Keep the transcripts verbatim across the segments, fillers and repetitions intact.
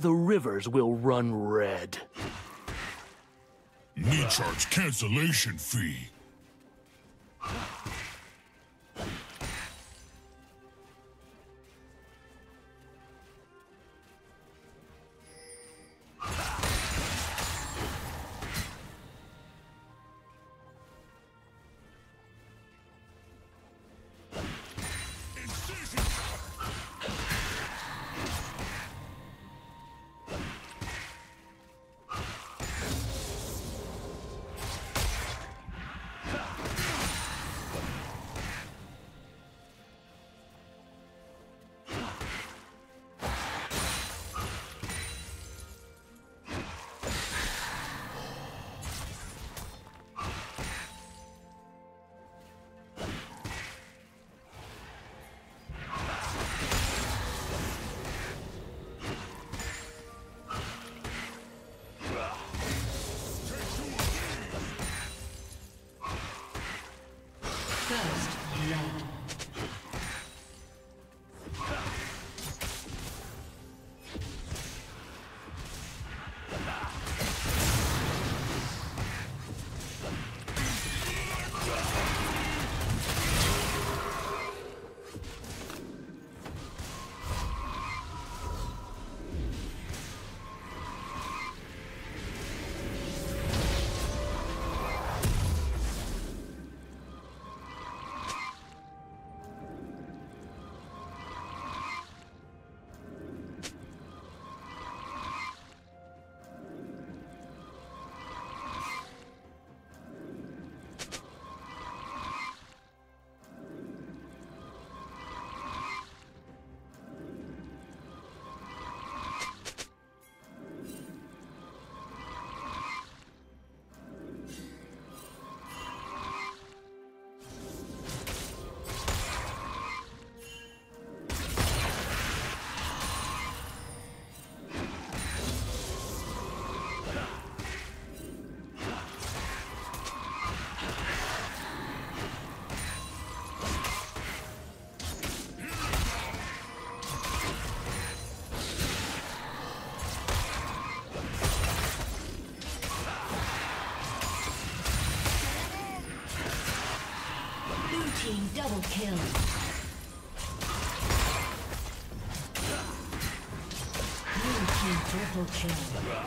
the rivers will run red. Nechar's cancellation fee. Double kill. Blue team triple kill.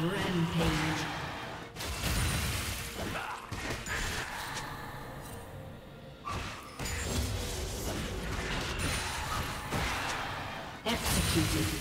Rampage. Executed.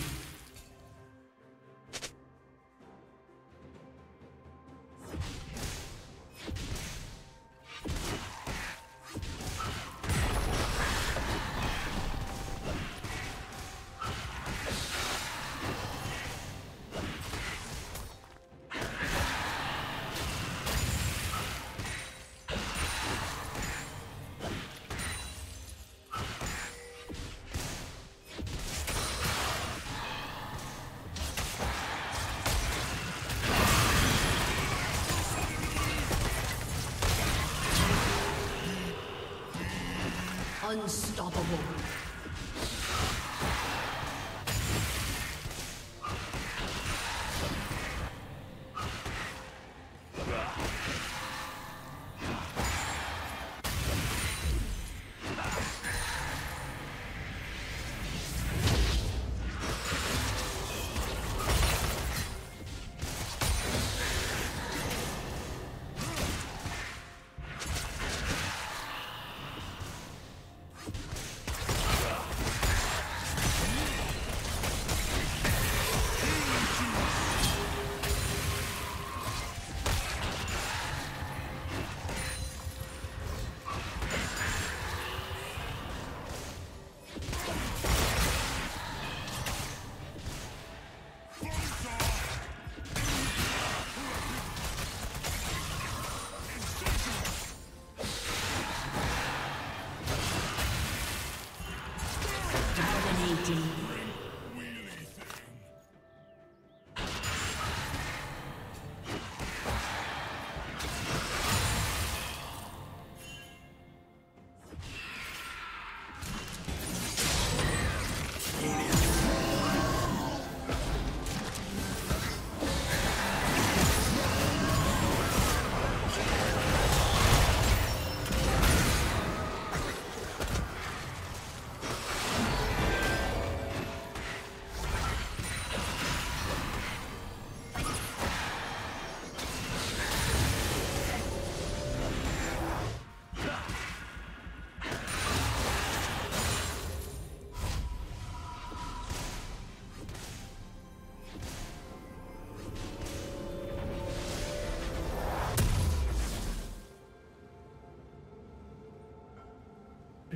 Unstoppable.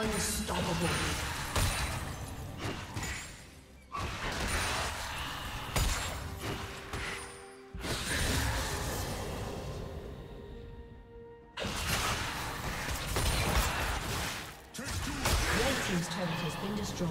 Unstoppable. Team's turret has been destroyed.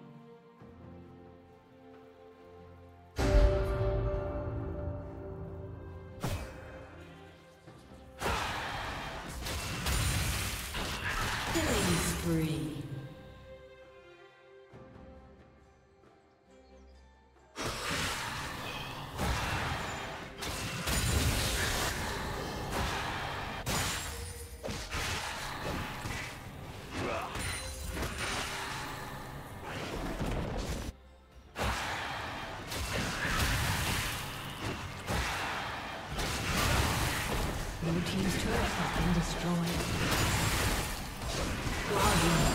Killing spree. Team's turret has been destroyed. Rampage.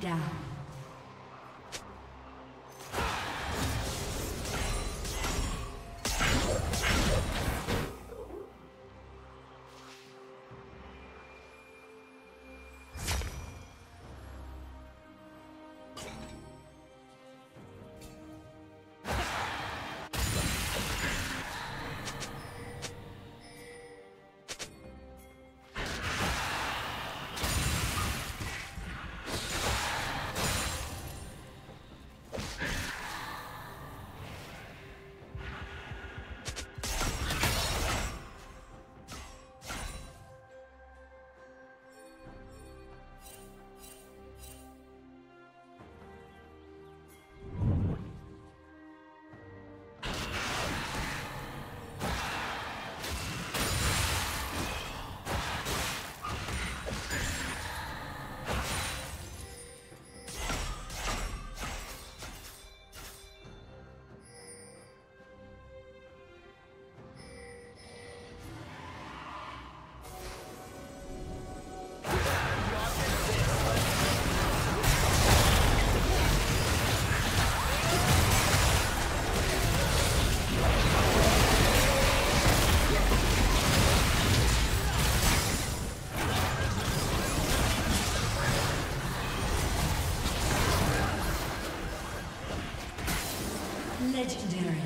down. Legendary.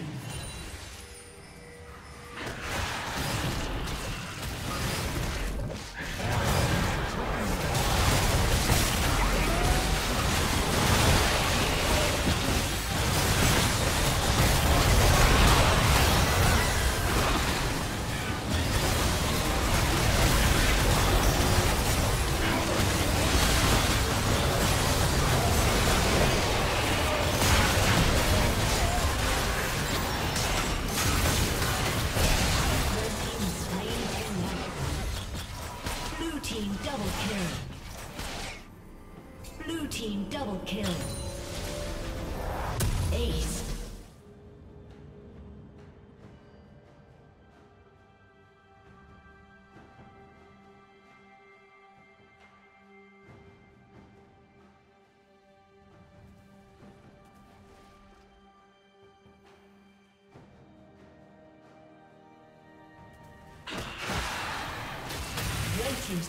Team's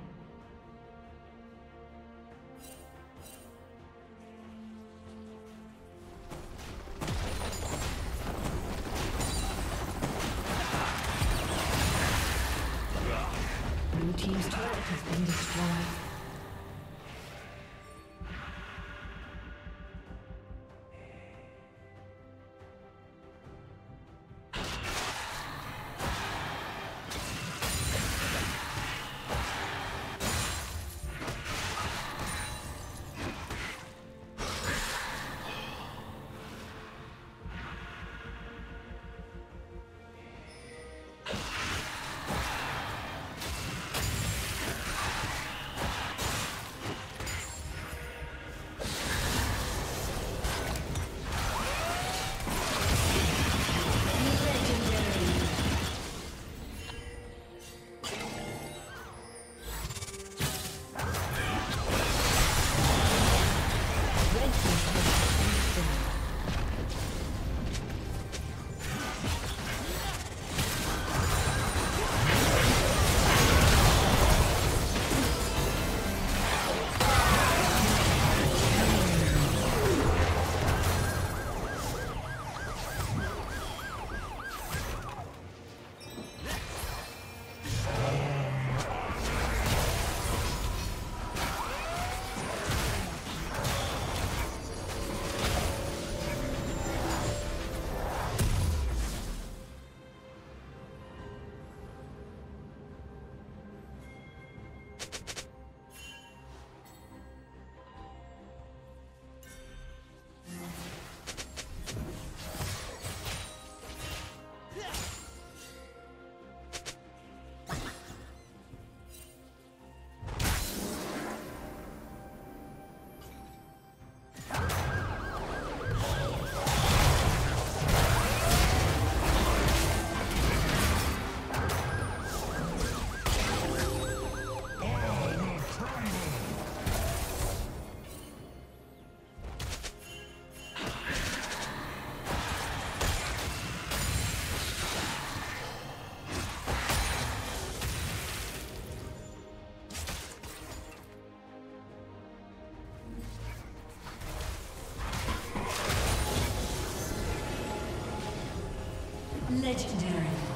Team's turret has been destroyed. Legendary.